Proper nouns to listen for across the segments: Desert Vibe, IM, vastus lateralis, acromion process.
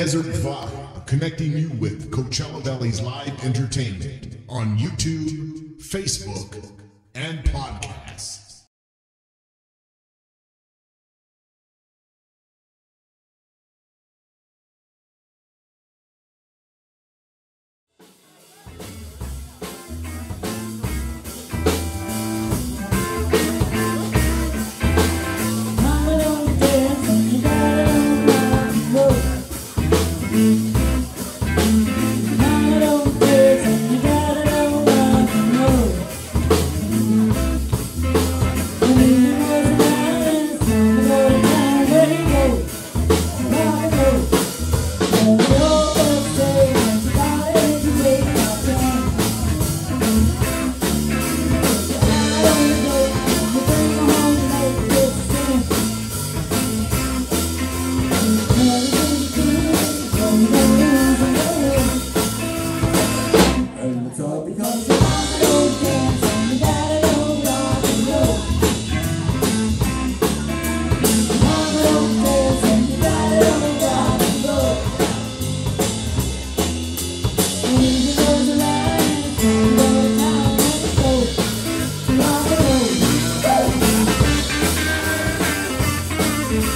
Desert Vibe, connecting you with Coachella Valley's live entertainment on YouTube, Facebook, and podcasts.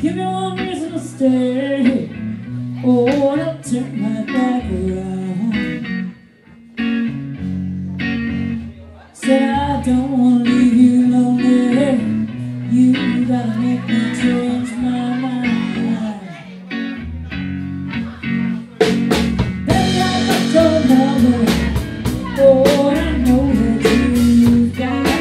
Give me one reason to stay. Oh, I'll turn my back around. Say I don't want to leave you lonely. You gotta make me change my mind. Baby, I got your number. Oh, I know that you've got it.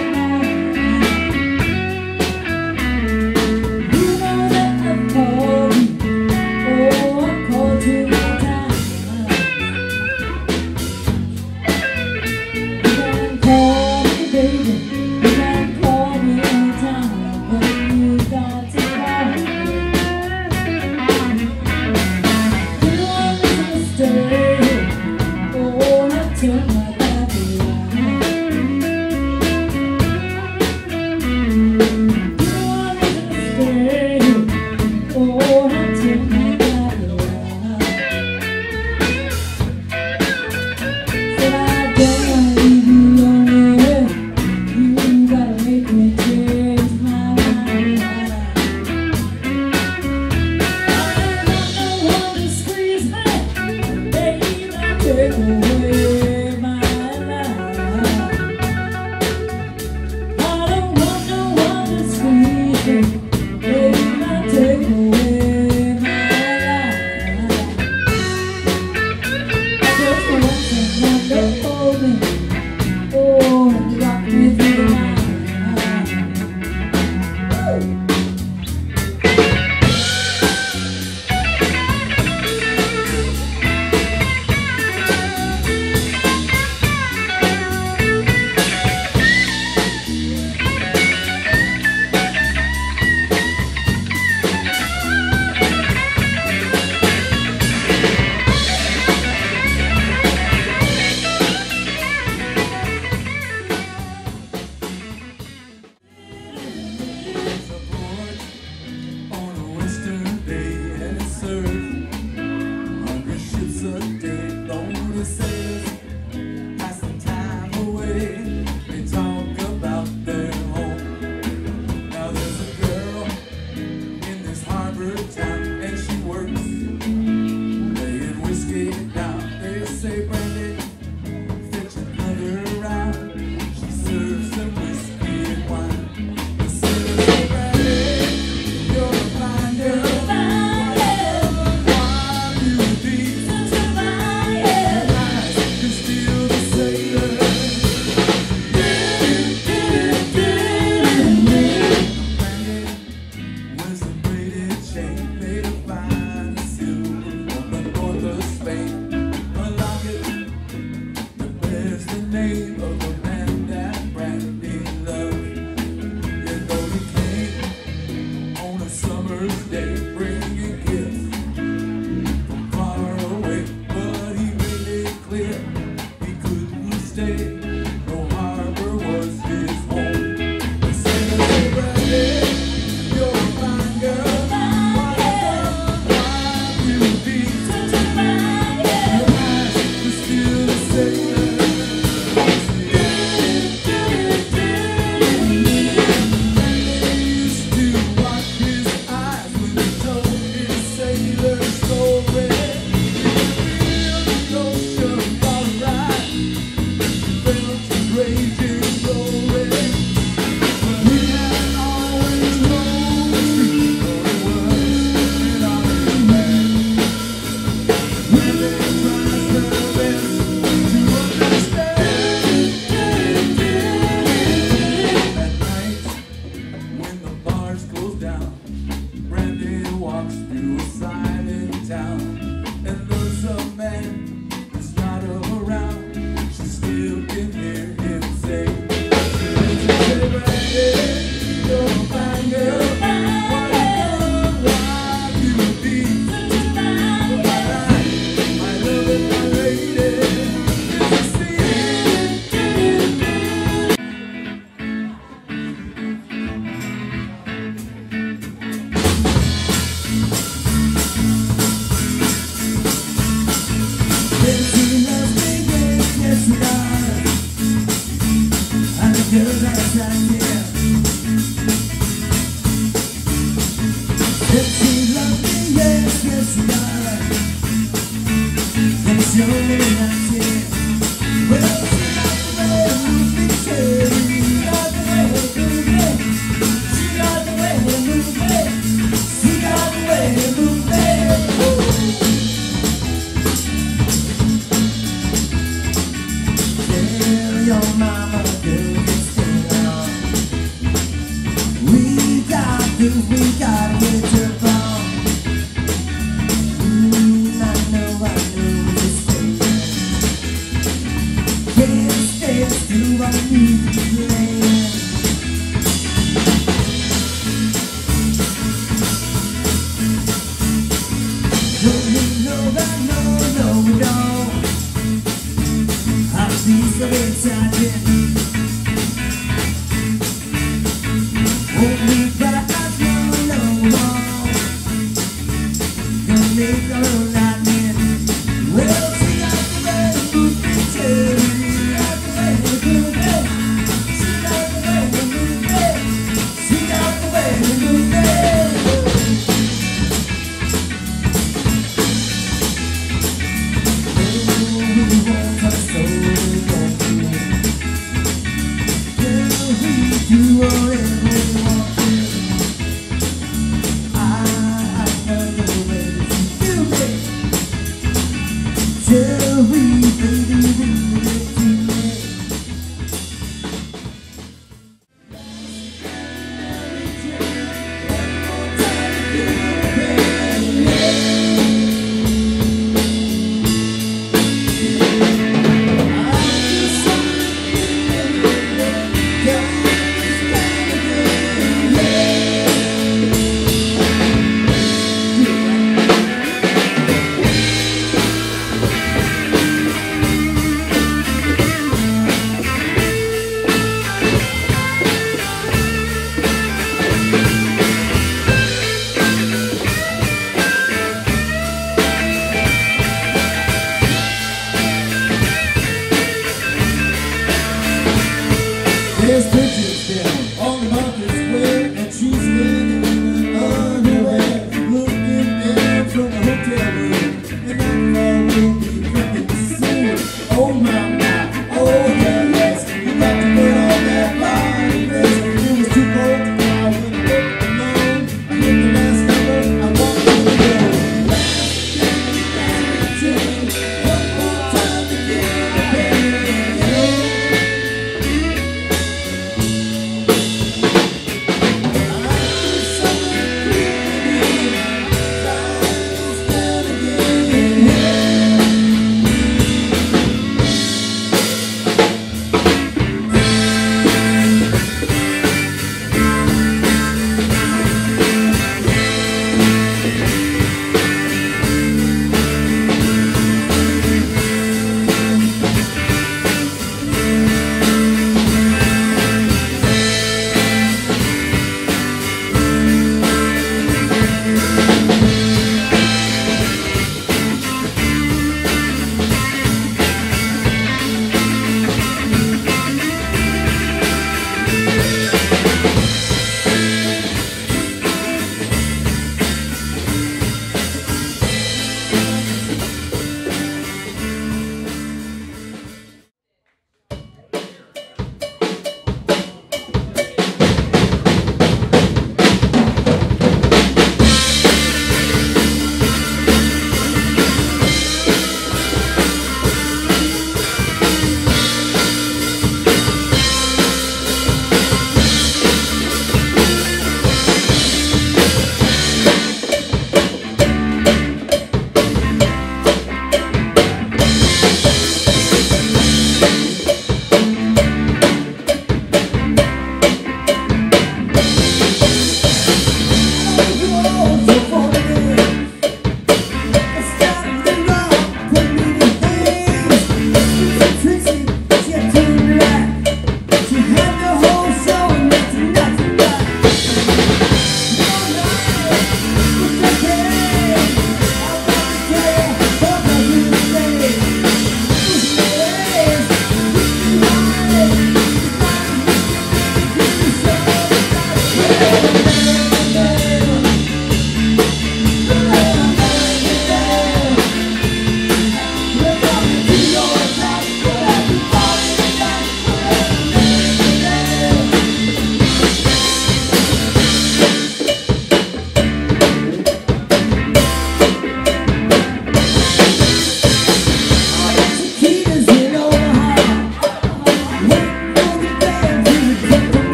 I did.